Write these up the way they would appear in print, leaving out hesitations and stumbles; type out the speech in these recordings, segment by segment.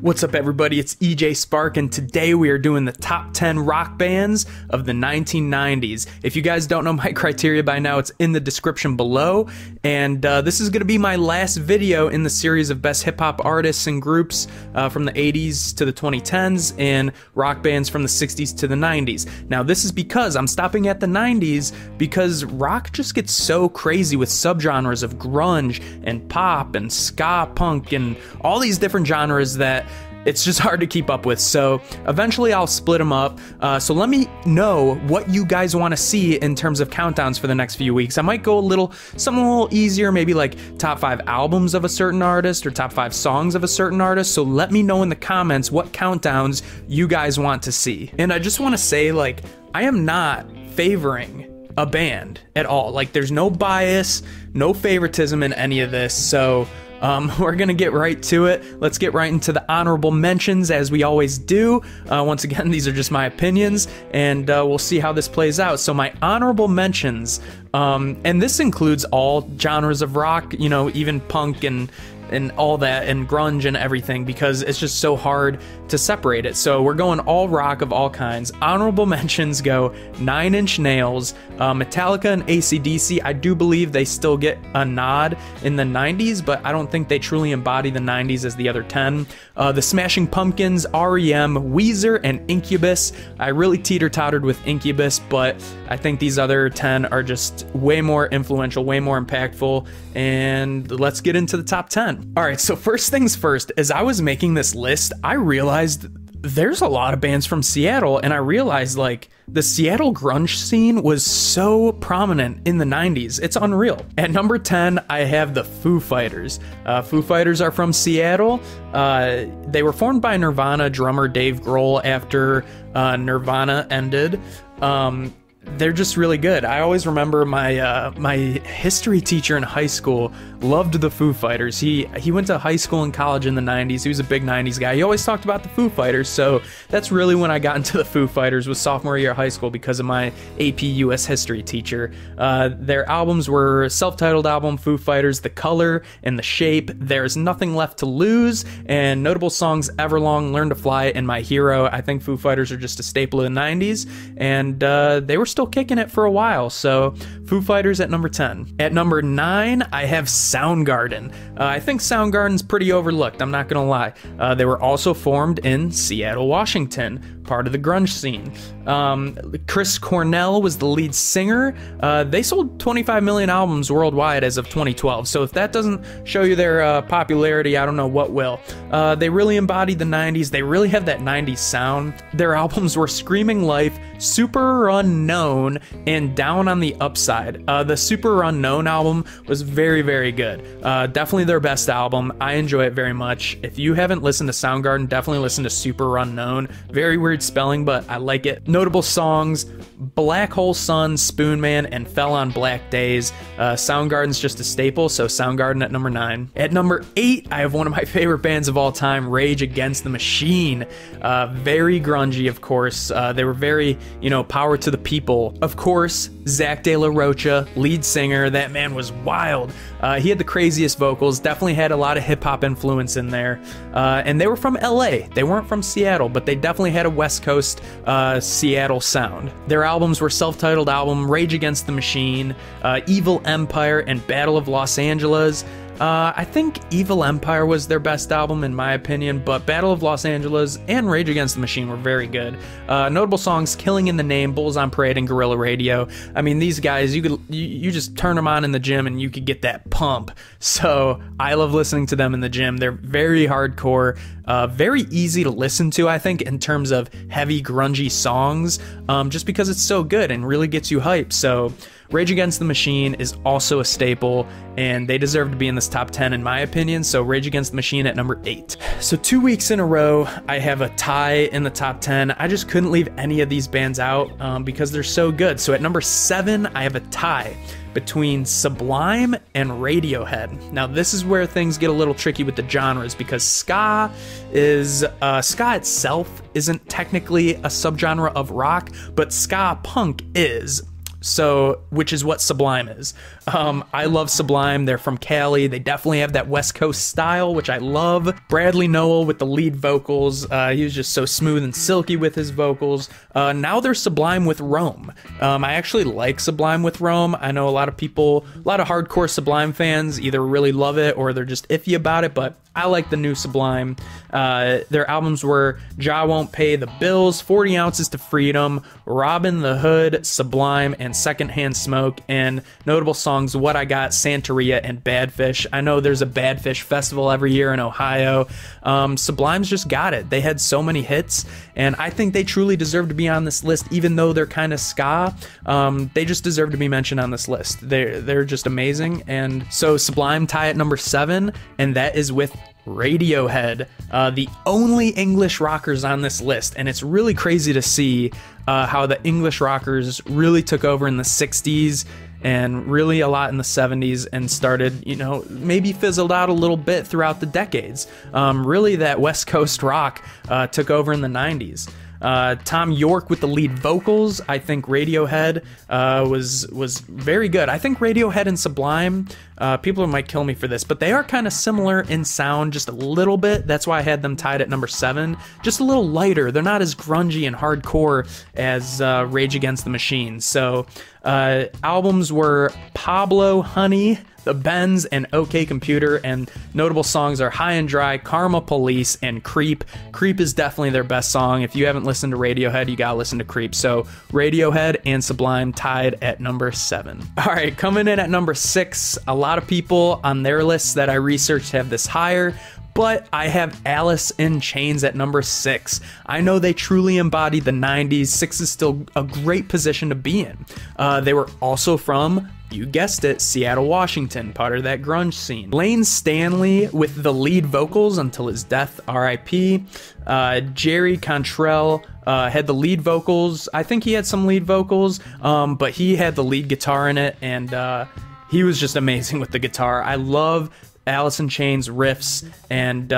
What's up everybody, it's EJ Spark and today we are doing the top 10 rock bands of the 1990s. If you guys don't know my criteria by now, it's in the description below. And this is going to be my last video in the series of best hip hop artists and groups from the 80s to the 2010s and rock bands from the 60s to the 90s. Now this is because I'm stopping at the 90s because rock just gets so crazy with subgenres of grunge and pop and ska punk and all these different genres that it's just hard to keep up with, so eventually I'll split them up. So let me know what you guys want to see in terms of countdowns for the next few weeks. I might go something a little easier, maybe like top 5 albums of a certain artist or top 5 songs of a certain artist. So let me know in the comments what countdowns you guys want to see. And I just want to say, like, I am not favoring a band at all. Like, there's no bias, no favoritism in any of this, so we're gonna get right to it. Let's get right into the honorable mentions as we always do. Once again, these are just my opinions and we'll see how this plays out. So my honorable mentions, and this includes all genres of rock, you know, even punk and all that and grunge and everything, because it's just so hard to separate it. So we're going all rock of all kinds. Honorable mentions go Nine Inch Nails, Metallica and AC/DC. I do believe they still get a nod in the 90s, but I don't think they truly embody the 90s as the other 10. The Smashing Pumpkins, REM, Weezer, and Incubus. I really teeter-tottered with Incubus, but I think these other 10 are just way more influential, way more impactful. And let's get into the top 10. All right, so first things first, as I was making this list, I realized there's a lot of bands from Seattle, and I realized, like, the Seattle grunge scene was so prominent in the 90s. It's unreal. At number 10, I have the Foo Fighters. Foo Fighters are from Seattle. They were formed by Nirvana drummer Dave Grohl after Nirvana ended. They're just really good. I always remember my my history teacher in high school loved the Foo Fighters. He went to high school and college in the 90s. He was a big 90s guy. He always talked about the Foo Fighters, so that's really when I got into the Foo Fighters, was sophomore year of high school, because of my AP US history teacher. Their albums were self-titled album Foo Fighters, The Color and The Shape, There's Nothing Left to Lose, and notable songs Everlong, Learn to Fly, and My Hero. I think Foo Fighters are just a staple of the 90s, and they were still kicking it for a while. So Foo Fighters at number 10. At number 9, I have Soundgarden. I think Soundgarden's pretty overlooked, I'm not gonna lie. They were also formed in Seattle, Washington, part of the grunge scene. Chris Cornell was the lead singer. They sold 25 million albums worldwide as of 2012, so if that doesn't show you their popularity, I don't know what will. They really embodied the 90s. They really have that 90s sound. Their albums were Screaming Life, Super Unknown, and Down on the Upside. The Super Unknown album was very, very good. Definitely their best album. I enjoy it very much. If you haven't listened to Soundgarden, definitely listen to Super Unknown. Very weird spelling, but I like it. Notable songs: Black Hole Sun, Spoon Man, and Fell on Black Days. Soundgarden's just a staple, so Soundgarden at number 9. At number 8, I have one of my favorite bands of all time, Rage Against the Machine. Very grungy, of course. They were very, you know, power to the people. Of course, Zack de la Rocha, lead singer. That man was wild. He had the craziest vocals, definitely had a lot of hip-hop influence in there. And they were from LA. They weren't from Seattle, but they definitely had a West Coast Seattle sound. Their albums were self-titled album Rage Against the Machine, Evil Empire, and Battle of Los Angeles. I think Evil Empire was their best album in my opinion, but Battle of Los Angeles and Rage Against the Machine were very good. Notable songs: Killing in the Name, Bulls on Parade, and Guerrilla Radio. I mean, these guys, you just turn them on in the gym and you could get that pump. So I love listening to them in the gym. They're very hardcore, very easy to listen to, I think, in terms of heavy grungy songs, just because it's so good and really gets you hyped. So Rage Against the Machine is also a staple, and they deserve to be in this top 10 in my opinion, so Rage Against the Machine at number 8. So 2 weeks in a row, I have a tie in the top 10. I just couldn't leave any of these bands out because they're so good. So at number 7, I have a tie between Sublime and Radiohead. Now this is where things get a little tricky with the genres, because ska itself isn't technically a subgenre of rock, but ska punk is. So, which is what Sublime is. I love Sublime. They're from Cali. They definitely have that West Coast style, which I love. Bradley Noel with the lead vocals. He was just so smooth and silky with his vocals. Now they're Sublime with Rome. I actually like Sublime with Rome. I know a lot of people, a lot of hardcore Sublime fans either really love it or they're just iffy about it, but I like the new Sublime. Their albums were Ja Won't Pay the Bills, 40 Ounces to Freedom, Robin the Hood, Sublime, and Secondhand Smoke, and notable songs What I Got, Santeria, and Badfish. I know there's a Badfish festival every year in Ohio. Sublime's just got it. They had so many hits, and I think they truly deserve to be on this list, even though they're kind of ska. They just deserve to be mentioned on this list. They're just amazing, and so Sublime tie at number 7, and that is with Radiohead, the only English rockers on this list, and it's really crazy to see how the English rockers really took over in the 60s and really a lot in the 70s and started, you know, maybe fizzled out a little bit throughout the decades. Really that West Coast rock took over in the 90s. Thom Yorke with the lead vocals. I think Radiohead was very good. I think Radiohead and Sublime, people might kill me for this, but they are kind of similar in sound just a little bit. That's why I had them tied at number 7. Just a little lighter. They're not as grungy and hardcore as Rage Against the Machine. So albums were Pablo, Honey, The Bends, and OK Computer, and notable songs are High and Dry, Karma Police, and Creep. Creep is definitely their best song. If you haven't listened to Radiohead, you gotta listen to Creep. So Radiohead and Sublime tied at number 7. All right, coming in at number 6, a lot of people on their lists that I researched have this higher, but I have Alice in Chains at number 6. I know they truly embodied the 90s. 6 is still a great position to be in. They were also from, you guessed it, Seattle, Washington, part of that grunge scene. Layne Staley with the lead vocals until his death, RIP. Jerry Cantrell had the lead vocals. I think he had some lead vocals, but he had the lead guitar in it, and he was just amazing with the guitar. I love Alice in Chains riffs and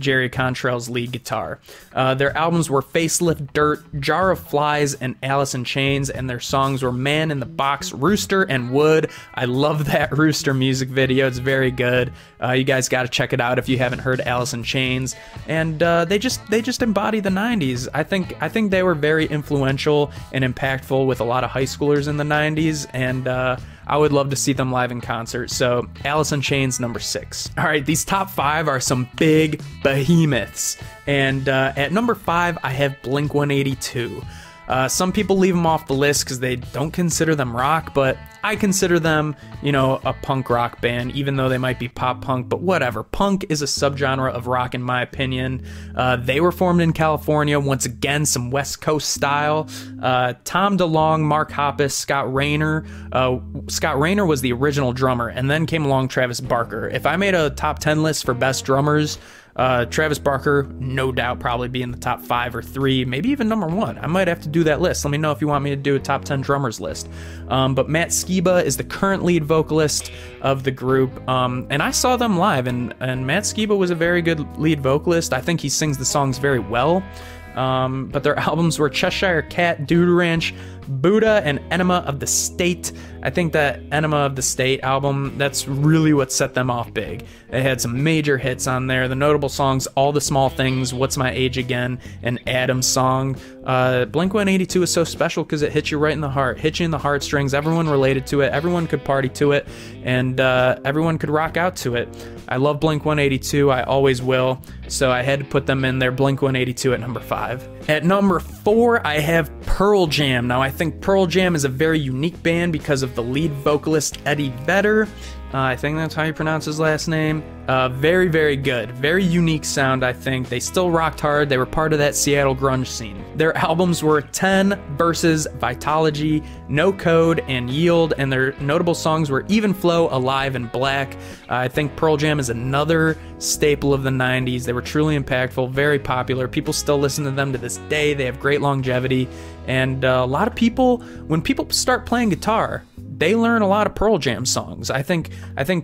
Jerry Cantrell's lead guitar. Their albums were Facelift, Dirt, Jar of Flies, and Alice in Chains, and their songs were Man in the Box, Rooster, and Wood. I love that Rooster music video. It's very good. You guys got to check it out if you haven't heard Alice in Chains. And they just embody the 90s. I think they were very influential and impactful with a lot of high schoolers in the 90s, and I would love to see them live in concert. So Alice in Chains, number 6. All right, these top 5 are some big behemoths. And at number 5, I have Blink-182. Some people leave them off the list because they don't consider them rock, but I consider them, you know, a punk rock band, even though they might be pop punk, but whatever. Punk is a subgenre of rock, in my opinion. They were formed in California, once again, some West Coast style. Tom DeLonge, Mark Hoppus, Scott Raynor. Scott Raynor was the original drummer, and then came along Travis Barker. If I made a top 10 list for best drummers, Travis Barker, no doubt, probably be in the top 5 or 3, maybe even number 1. I might have to do that list. Let me know if you want me to do a top 10 drummers list. But Matt Skiba is the current lead vocalist of the group, and I saw them live, and Matt Skiba was a very good lead vocalist. I think he sings the songs very well. But their albums were Cheshire Cat, Dude Ranch, Buddha, and Enema of the State. I think that Enema of the State album, that's really what set them off big. They had some major hits on there. The notable songs, All the Small Things, What's My Age Again, and Adam's Song. Blink-182 is so special because it hits you right in the heart, hits you in the heartstrings. Everyone related to it, everyone could party to it, and everyone could rock out to it. I love Blink-182, I always will, so I had to put them in there. Blink-182 at number 5. At number 4, I have Pearl Jam. Now, I think Pearl Jam is a very unique band because of the lead vocalist, Eddie Vedder. I think that's how you pronounce his last name. Very, very good. Very unique sound, I think. They still rocked hard. They were part of that Seattle grunge scene. Their albums were 10, Versus, Vitology, No Code, and Yield, and their notable songs were Even Flow, Alive, and Black. I think Pearl Jam is another staple of the 90s. They were truly impactful, very popular. People still listen to them to this day. They have great longevity, and a lot of people, when people start playing guitar, they learn a lot of Pearl Jam songs. I think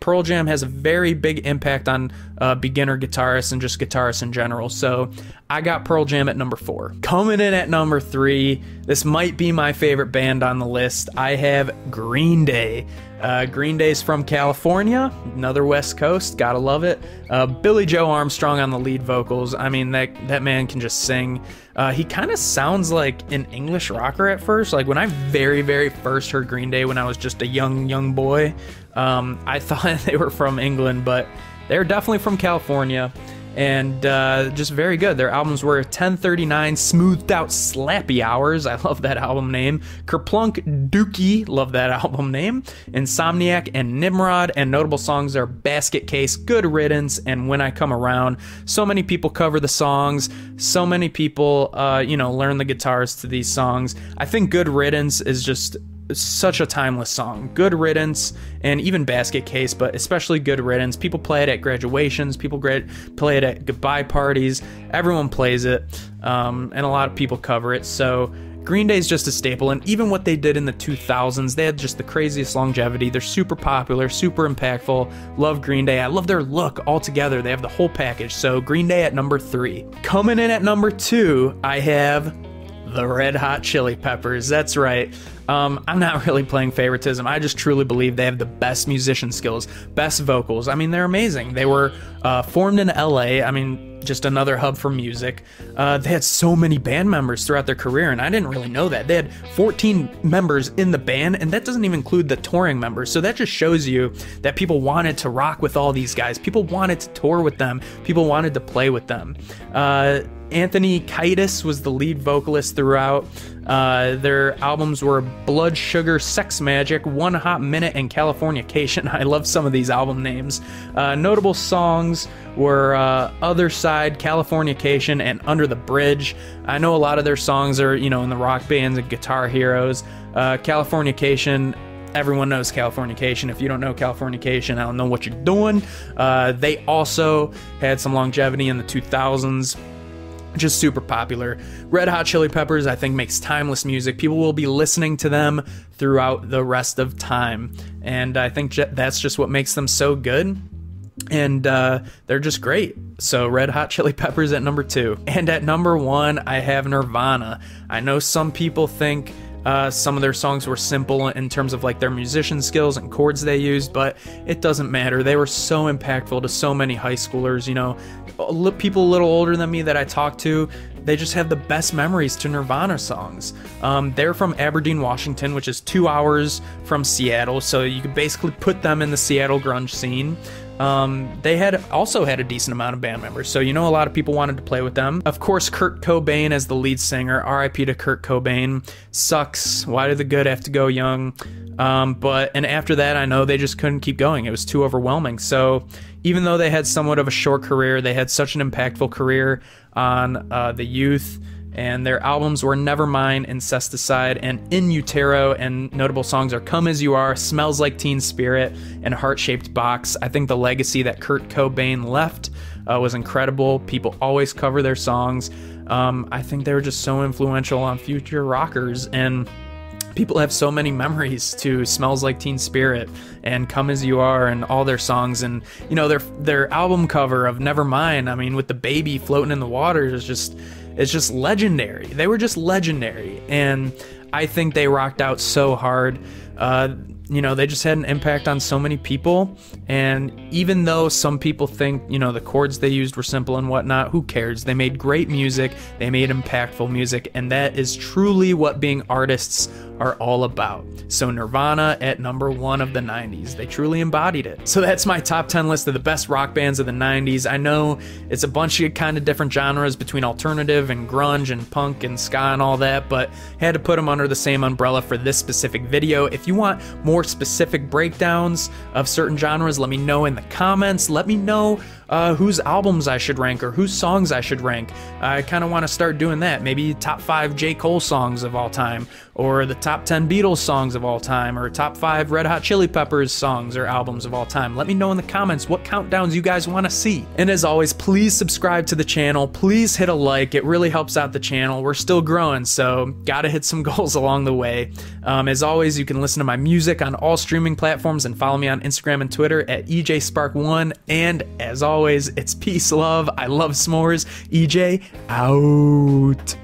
Pearl Jam has a very big impact on beginner guitarists and just guitarists in general. So I got Pearl Jam at number 4. Coming in at number 3, this might be my favorite band on the list. I have Green Day. Green Day's from California, another West Coast, gotta love it. Billy Joe Armstrong on the lead vocals. I mean, that man can just sing. He kind of sounds like an English rocker at first. Like when I very first heard Green Day when I was just a young boy, I thought they were from England, but they're definitely from California. And just very good. Their albums were 1039, Smoothed Out Slappy Hours. I love that album name. Kerplunk Dookie, love that album name. Insomniac and Nimrod, and notable songs are Basket Case, Good Riddance, and When I Come Around. So many people cover the songs. So many people, you know, learn the guitars to these songs. I think Good Riddance is just such a timeless song. Good Riddance and even Basket Case, but especially Good Riddance. People play it at graduations, people play it at goodbye parties, everyone plays it, and a lot of people cover it. So Green Day's just a staple, and even what they did in the 2000s, they had just the craziest longevity. They're super popular, super impactful. Love Green Day. I love their look altogether. They have the whole package. So Green Day at number 3. Coming in at number 2, I have the Red Hot Chili Peppers. That's right. I'm not really playing favoritism. I just truly believe they have the best musician skills, best vocals. I mean, they're amazing. They were formed in LA. I mean, just another hub for music. They had so many band members throughout their career, and I didn't really know that. They had 14 members in the band, and that doesn't even include the touring members. So that just shows you that people wanted to rock with all these guys. People wanted to tour with them. People wanted to play with them. Anthony Kiedis was the lead vocalist throughout. Their albums were Blood Sugar Sex Magic, One Hot Minute, and Californication. I love some of these album names. Notable songs were Other Side, Californication, and Under the Bridge. I know a lot of their songs are, you know, in the rock bands and Guitar Heroes. Californication, everyone knows Californication. If you don't know Californication, I don't know what you're doing. They also had some longevity in the 2000s. Just super popular. Red Hot Chili Peppers, I think, makes timeless music. People will be listening to them throughout the rest of time, and I think that's just what makes them so good. And they're just great. So Red Hot Chili Peppers at number 2. And at number 1, I have Nirvana. I know some people think some of their songs were simple in terms of like their musician skills and chords they used, but it doesn't matter. They were so impactful to so many high schoolers, you know, people a little older than me that I talked to. They just have the best memories to Nirvana songs. They're from Aberdeen, Washington, which is 2 hours from Seattle, so you could basically put them in the Seattle grunge scene. They also had a decent amount of band members, so you know a lot of people wanted to play with them. Of course, Kurt Cobain as the lead singer. RIP to Kurt Cobain. Sucks. Why do the good have to go young? And after that, I know they just couldn't keep going. It was too overwhelming. So even though they had somewhat of a short career, they had such an impactful career on the youth. And their albums were Nevermind, Incesticide, and In Utero, and notable songs are Come As You Are, Smells Like Teen Spirit, and Heart-Shaped Box. I think the legacy that Kurt Cobain left was incredible. People always cover their songs. I think they were just so influential on future rockers, and people have so many memories to Smells Like Teen Spirit and Come As You Are and all their songs. And you know, their album cover of Nevermind, I mean, with the baby floating in the water, is just, it's just legendary. They were just legendary, and I think they rocked out so hard. You know, they just had an impact on so many people. And even though some people think, you know, the chords they used were simple and whatnot, who cares? They made great music, they made impactful music, and that is truly what being artists are all about. So Nirvana at number 1 of the 90s. They truly embodied it. So that's my top 10 list of the best rock bands of the 90s. I know it's a bunch of kind of different genres between alternative and grunge and punk and ska and all that, but had to put them under the same umbrella for this specific video. If you want more specific breakdowns of certain genres, let me know in the comments. Let me know whose albums I should rank or whose songs I should rank. I kind of want to start doing that. Maybe top 5 J. Cole songs of all time, or the top 10 Beatles songs of all time, or top 5 Red Hot Chili Peppers songs or albums of all time. Let me know in the comments what countdowns you guys want to see. And as always, please subscribe to the channel. Please hit a like. It really helps out the channel. We're still growing, so gotta hit some goals along the way. As always, you can listen to my music on all streaming platforms and follow me on Instagram and Twitter at EJSpark1. And as always, it's peace, love. I love s'mores. EJ out.